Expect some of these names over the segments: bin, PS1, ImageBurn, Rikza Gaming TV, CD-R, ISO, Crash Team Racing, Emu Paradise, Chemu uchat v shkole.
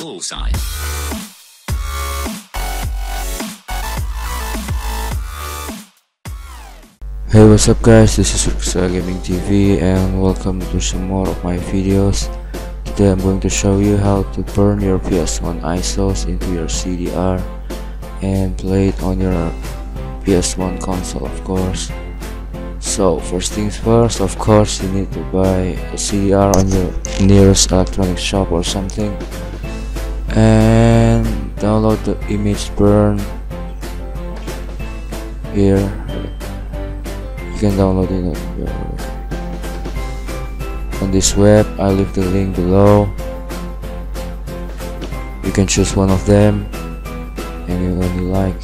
bullseye. Hey, what's up guys, this is Rikza Gaming TV and welcome to some more of my videos. Today I'm going to show you how to burn your PS1 ISOs into your CD-R and play it on your PS1 console, of course. So first things first, of course you need to buy a CD-R on your nearest electronic shop or something, and download the ImageBurn. Here you can download it on this web. I'll leave the link below. You can choose one of them anyone you like,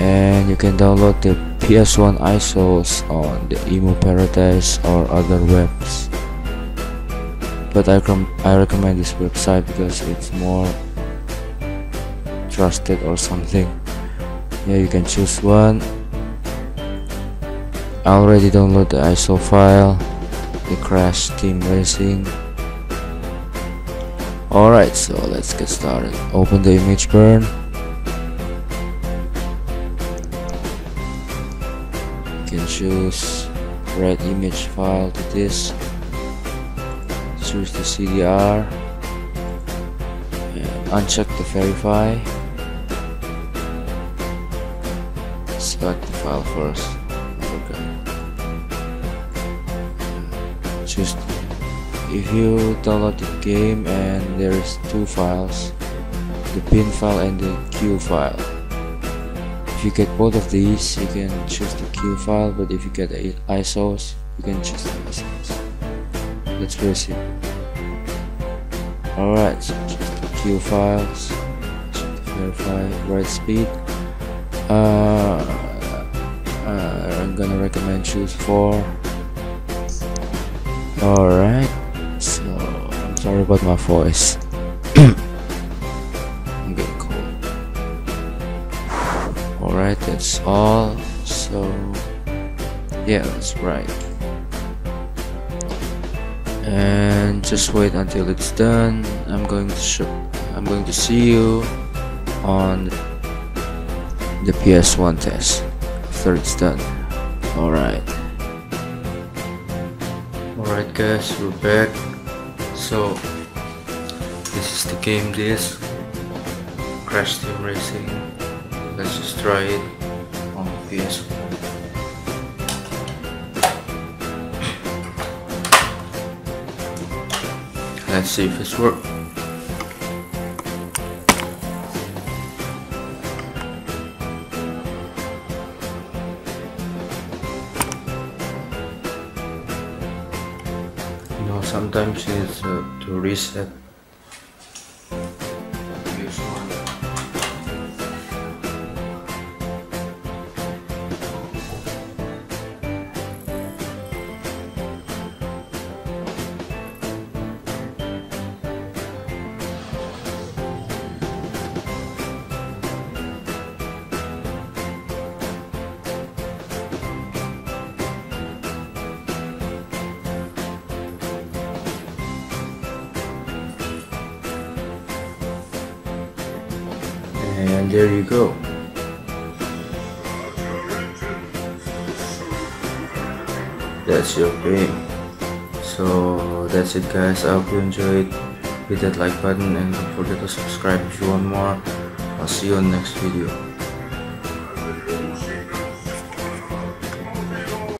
and you can download the PS1 ISOs on the Emu Paradise or other webs, but I recommend this website because it's more trusted or something. Yeah, you can choose one. I already download the ISO file, the Crash Team Racing. Alright, so let's get started. Open the ImageBurn. Can choose red image file to this, choose the CD-R and uncheck the verify. Select the file first, okay. Choose, if you download the game and there is two files, the bin file and the Q file. If you get both of these, you can choose the Q file, but if you get the ISOs, you can choose the ISOs. Let's proceed. Alright, so choose the Q files, verify, write speed. I'm gonna recommend choose 4. Alright, so I'm sorry about my voice. Alright, that's all. So yeah, that's right, and just wait until it's done. I'm going to see you on the PS1 test after it's done. Alright guys, we're back. So this is the game disc, Crash Team Racing. Let's just try it on the PS1. Let's see if it's worked. You know, sometimes it's to reset. And there you go. That's your game. So that's it guys, I hope you enjoyed. Hit that like button and don't forget to subscribe if you want more. I'll see you on the next video.